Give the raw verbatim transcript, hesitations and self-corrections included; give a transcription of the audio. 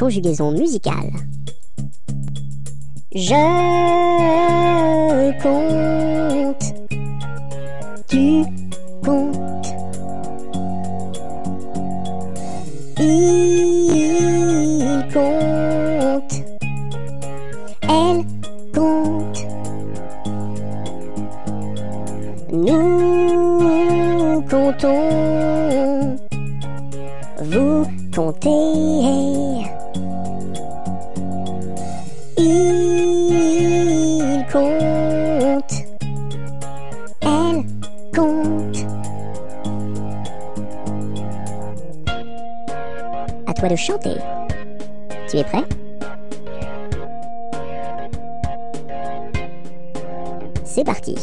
conjugaison musicale. Je compte, tu comptes, il compte, elle compte, nous comptons, vous comptez, il compte, elle compte. À toi de chanter. Tu es prêt? C'est parti.